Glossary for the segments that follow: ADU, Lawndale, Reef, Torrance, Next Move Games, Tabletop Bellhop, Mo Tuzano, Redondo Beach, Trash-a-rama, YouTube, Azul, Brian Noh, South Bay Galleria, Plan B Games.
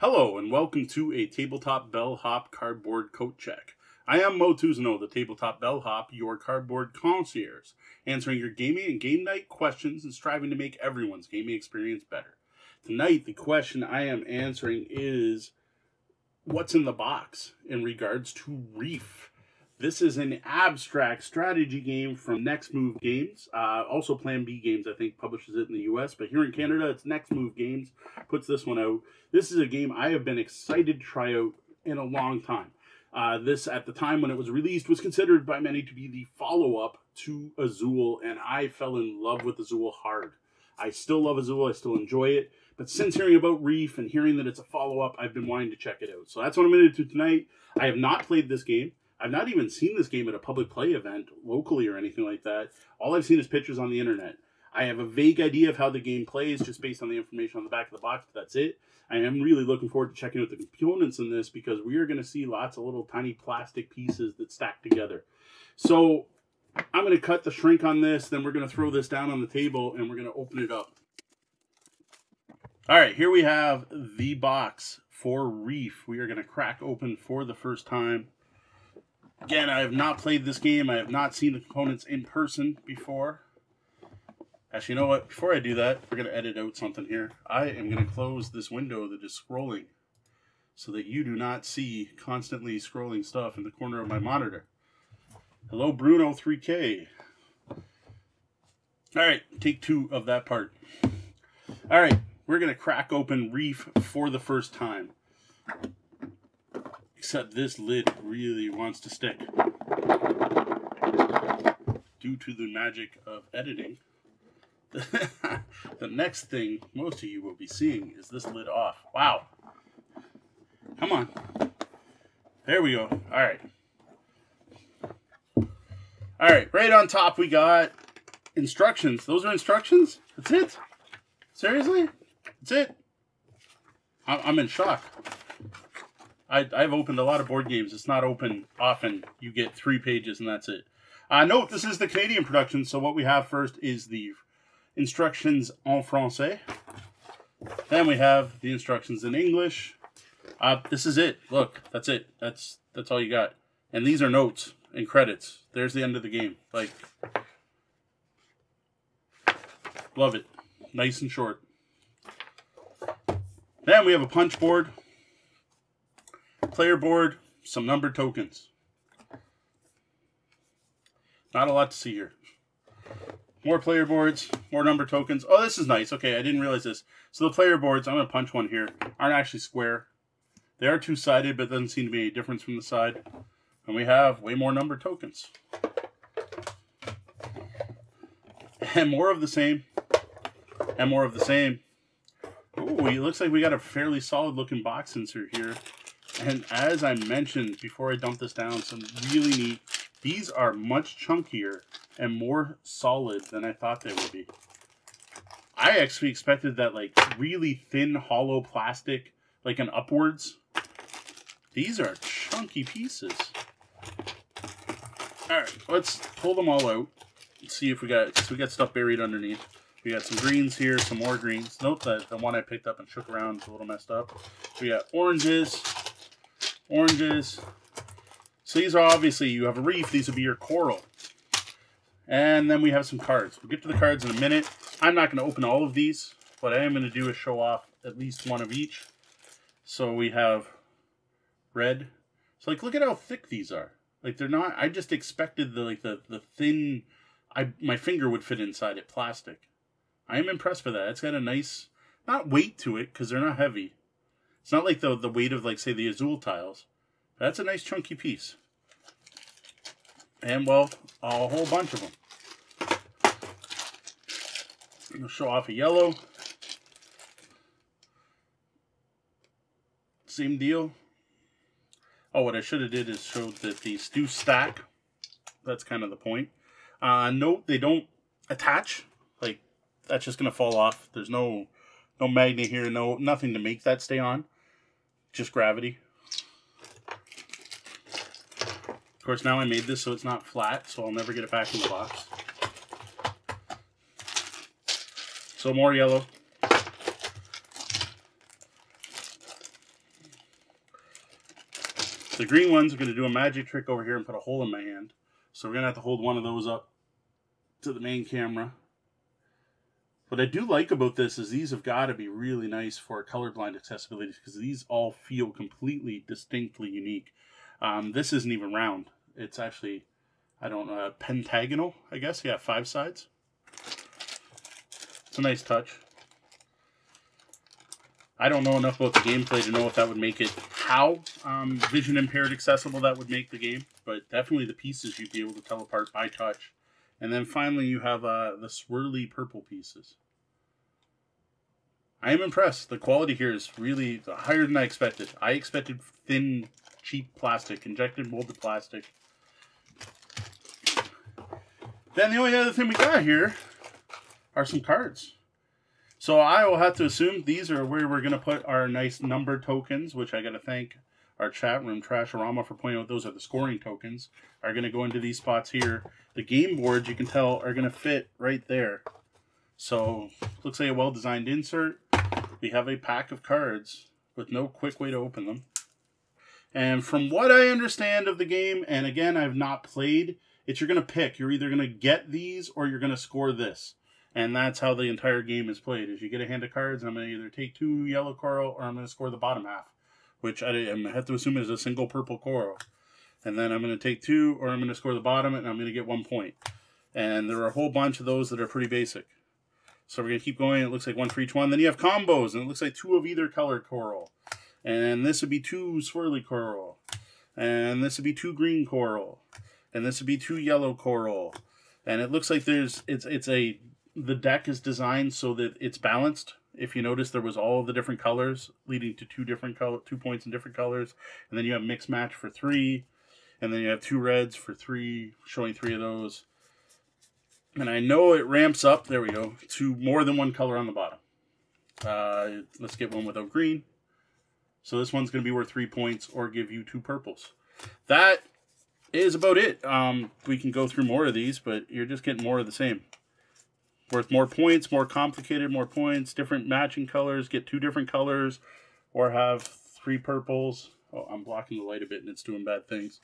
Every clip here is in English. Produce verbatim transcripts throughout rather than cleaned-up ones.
Hello and welcome to a Tabletop Bellhop Cardboard Coat Check. I am Mo Tuzano, the Tabletop Bellhop, your cardboard concierge, answering your gaming and game night questions and striving to make everyone's gaming experience better. Tonight, the question I am answering is, what's in the box in regards to Reef? This is an abstract strategy game from Next Move Games. Uh, also, Plan B Games, I think, publishes it in the U S. But here in Canada, it's Next Move Games puts this one out. This is a game I have been excited to try out in a long time. Uh, this, at the time when it was released, was considered by many to be the follow-up to Azul. And I fell in love with Azul hard. I still love Azul. I still enjoy it. But since hearing about Reef and hearing that it's a follow-up, I've been wanting to check it out. So that's what I'm going to do tonight. I have not played this game. I've not even seen this game at a public play event locally or anything like that. All I've seen is pictures on the internet. I have a vague idea of how the game plays just based on the information on the back of the box, but that's it. I am really looking forward to checking out the components in this because we are going to see lots of little tiny plastic pieces that stack together. So I'm going to cut the shrink on this, then we're going to throw this down on the table and we're going to open it up. All right, here we have the box for Reef. We are going to crack open for the first time. Again, I have not played this game. I have not seen the components in person before. Actually, you know what? Before I do that, we're going to edit out something here. I am going to close this window that is scrolling so that you do not see constantly scrolling stuff in the corner of my monitor. Hello, Bruno three K. All right, take two of that part. All right, we're going to crack open Reef for the first time. Except this lid really wants to stick. Due to the magic of editing, the next thing most of you will be seeing is this lid off. Wow. Come on. There we go. All right. All right. Right on top, we got instructions. Those are instructions? That's it? Seriously? That's it? I'm in shock. I, I've opened a lot of board games. It's not open often. You get three pages and that's it. Uh, note, this is the Canadian production, so what we have first is the instructions en français. Then we have the instructions in English. Uh, this is it. Look, that's it. That's that's all you got. And these are notes and credits. There's the end of the game. Like, love it. Nice and short. Then we have a punch board. Player board, some numbered tokens. Not a lot to see here. More player boards, more numbered tokens. Oh, this is nice. Okay, I didn't realize this. So the player boards, I'm going to punch one here, aren't actually square. They are two-sided, but doesn't seem to be any difference from the side. And we have way more numbered tokens. And more of the same. And more of the same. Ooh, it looks like we got a fairly solid-looking box insert here. And as I mentioned before I dump this down, some really neat, these are much chunkier and more solid than I thought they would be. I actually expected that like really thin hollow plastic, like an upwards. These are chunky pieces. All right, let's pull them all out and see if we got, so we got stuff buried underneath. We got some greens here, some more greens. Note that the one I picked up and shook around is a little messed up. We got oranges. Oranges. So these are obviously, you have a reef, these would be your coral. And then we have some cards. We'll get to the cards in a minute. I'm not going to open all of these. What I am going to do is show off at least one of each. So we have red. So like, look at how thick these are. Like they're not, I just expected the like the, the thin, I my finger would fit inside it, plastic. I am impressed by that. It's got a nice, not weight to it because they're not heavy. It's not like the, the weight of, like, say, the Azul tiles. That's a nice chunky piece. And, well, a whole bunch of them. I'm going to show off a yellow. Same deal. Oh, what I should have did is showed that these do stack. That's kind of the point. Uh, note, they don't attach. Like, that's just going to fall off. There's no no magnet here, no nothing to make that stay on. Just gravity. Of course, now I made this so it's not flat, so I'll never get it back in the box. So more yellow. The green ones are going to do a magic trick over here and put a hole in my hand. So we're going to have to hold one of those up to the main camera. What I do like about this is these have got to be really nice for colorblind accessibility, because these all feel completely distinctly unique. Um, this isn't even round. It's actually, I don't know, pentagonal, I guess. Yeah, five sides. It's a nice touch. I don't know enough about the gameplay to know if that would make it, how um, vision impaired accessible that would make the game, but definitely the pieces you'd be able to tell apart by touch. And then finally you have uh, the swirly purple pieces. I am impressed. The quality here is really higher than I expected. I expected thin, cheap plastic, injected molded plastic. Then the only other thing we got here are some cards. So I will have to assume these are where we're going to put our nice number tokens, which I got to thank our chat room, Trash-a-rama, for pointing out those are the scoring tokens, are going to go into these spots here. The game boards, you can tell, are going to fit right there. So looks like a well-designed insert. We have a pack of cards with no quick way to open them. And from what I understand of the game, and again, I've not played, it's you're going to pick. You're either going to get these or you're going to score this. And that's how the entire game is played, is you get a hand of cards, and I'm going to either take two yellow coral, or I'm going to score the bottom half, which I have to assume is a single purple coral. And then I'm going to take two, or I'm going to score the bottom, and I'm going to get one point. And there are a whole bunch of those that are pretty basic. So we're going to keep going. It looks like one for each one. Then you have combos, and it looks like two of either color coral. And this would be two swirly coral. And this would be two green coral. And this would be two yellow coral. And it looks like there's, it's, it's a... the deck is designed so that it's balanced. If you notice, there was all the different colors leading to two different color, two points in different colors. And then you have mixed match for three. And then you have two reds for three, showing three of those. And I know it ramps up, there we go, to more than one color on the bottom. Uh, let's get one without green. So this one's going to be worth three points or give you two purples. That is about it. Um, we can go through more of these, but you're just getting more of the same. Worth more points, more complicated, more points, different matching colors, get two different colors, or have three purples. Oh, I'm blocking the light a bit and it's doing bad things.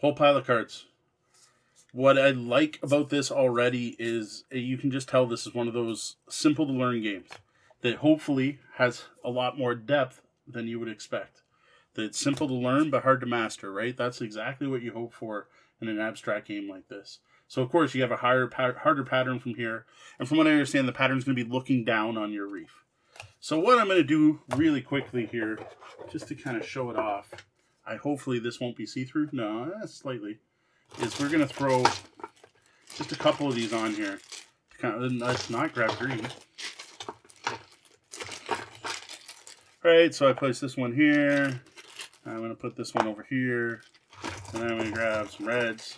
Whole pile of cards. What I like about this already is you can just tell this is one of those simple to learn games that hopefully has a lot more depth than you would expect. That it's simple to learn but hard to master, right? That's exactly what you hope for in an abstract game like this. So, of course, you have a higher, harder pattern from here. And from what I understand, the pattern's going to be looking down on your reef. So what I'm going to do really quickly here, just to kind of show it off, I hopefully this won't be see-through. No, slightly. Is we're going to throw just a couple of these on here. To kind of, let's not grab green. All right, so I place this one here. I'm going to put this one over here. And then I'm going to grab some reds.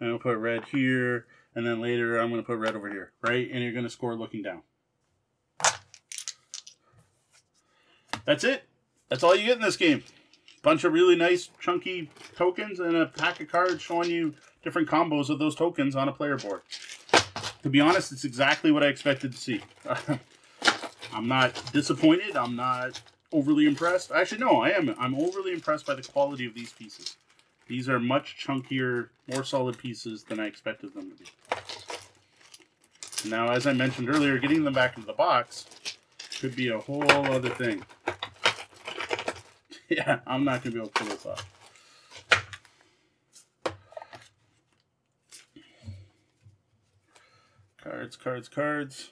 I'm going to put red here, and then later I'm going to put red over here, right? And you're going to score looking down. That's it. That's all you get in this game. Bunch of really nice, chunky tokens and a pack of cards showing you different combos of those tokens on a player board. To be honest, it's exactly what I expected to see. I'm not disappointed. I'm not overly impressed. Actually, no, I am. I'm overly impressed by the quality of these pieces. These are much chunkier, more solid pieces than I expected them to be. Now, as I mentioned earlier, getting them back into the box could be a whole other thing. Yeah, I'm not going to be able to pull this off. Cards, cards, cards.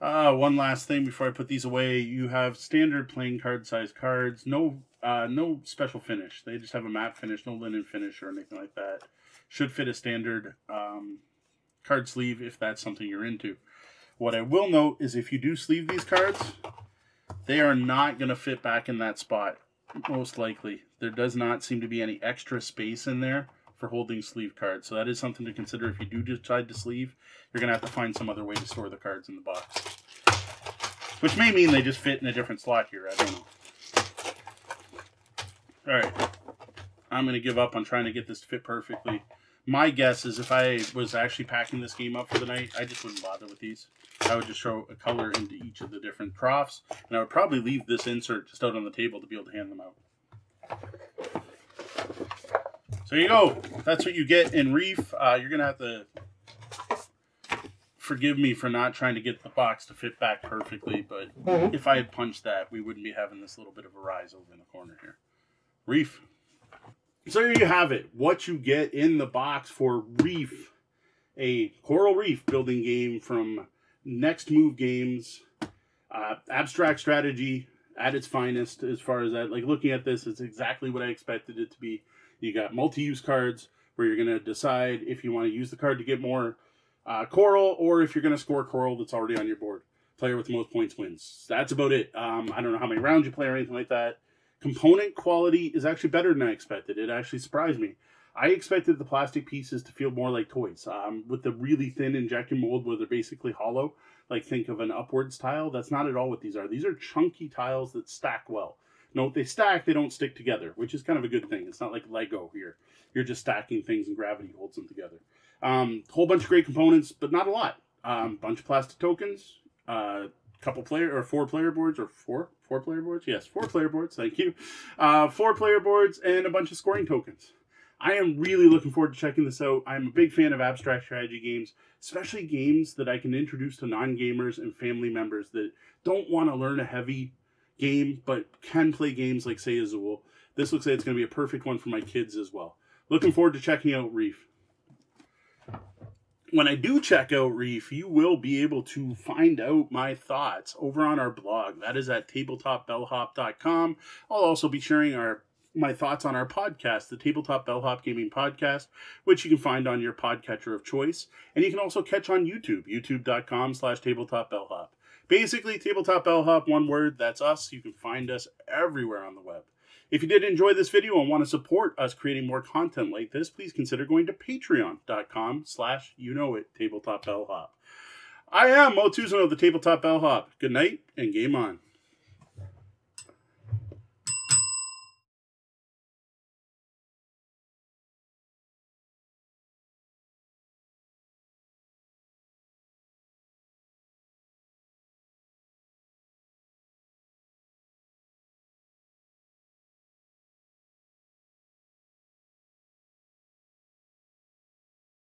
Ah, one last thing before I put these away. You have standard playing card size cards. No... Uh, no special finish. They just have a matte finish, no linen finish or anything like that. Should fit a standard um, card sleeve if that's something you're into. What I will note is if you do sleeve these cards, they are not going to fit back in that spot, most likely. There does not seem to be any extra space in there for holding sleeve cards. So that is something to consider. If you do decide to sleeve, you're going to have to find some other way to store the cards in the box. Which may mean they just fit in a different slot here. I don't know. All right, I'm going to give up on trying to get this to fit perfectly. my guess is if I was actually packing this game up for the night, I just wouldn't bother with these. I would just throw a color into each of the different troughs, and I would probably leave this insert just out on the table to be able to hand them out. So there you go. That's what you get in Reef. Uh, you're going to have to forgive me for not trying to get the box to fit back perfectly, but mm-hmm. if I had punched that, we wouldn't be having this little bit of a rise over in the corner here. Reef. So here you have it, what you get in the box for Reef, a coral reef building game from Next Move Games. Uh, abstract strategy at its finest as far as that. Like, looking at this, it's exactly what I expected it to be. You got multi-use cards where you're going to decide if you want to use the card to get more uh, coral, or if you're going to score coral that's already on your board. Player with the most points wins. That's about it. Um, I don't know how many rounds you play or anything like that. Component quality is actually better than I expected. It actually surprised me. I expected the plastic pieces to feel more like toys. Um, with the really thin injection mold where they're basically hollow, like think of an upwards tile, that's not at all what these are. These are chunky tiles that stack well. Note they stack, they don't stick together, which is kind of a good thing. It's not like Lego here. You're just stacking things and gravity holds them together. Um, whole bunch of great components, but not a lot. Um, bunch of plastic tokens, uh, couple player or four player boards or four four player boards yes four player boards thank you uh four player boards and a bunch of scoring tokens. I am really looking forward to checking this out. I'm a big fan of abstract strategy games, especially games that I can introduce to non-gamers and family members that don't want to learn a heavy game but can play games like, say, Azul. This looks like it's going to be a perfect one for my kids as well. Looking forward to checking out Reef. When I do check out Reef, you will be able to find out my thoughts over on our blog. That is at tabletop bellhop dot com. I'll also be sharing our my thoughts on our podcast, the Tabletop Bellhop Gaming Podcast, which you can find on your podcatcher of choice. And you can also catch on YouTube, youtube dot com slash tabletop bellhop. Basically, Tabletop Bellhop, one word, that's us. You can find us everywhere on the web. If you did enjoy this video and want to support us creating more content like this, please consider going to patreon.com slash you know it, Tabletop Bellhop. I am Mo Tuzano of the Tabletop Bellhop. Good night and game on.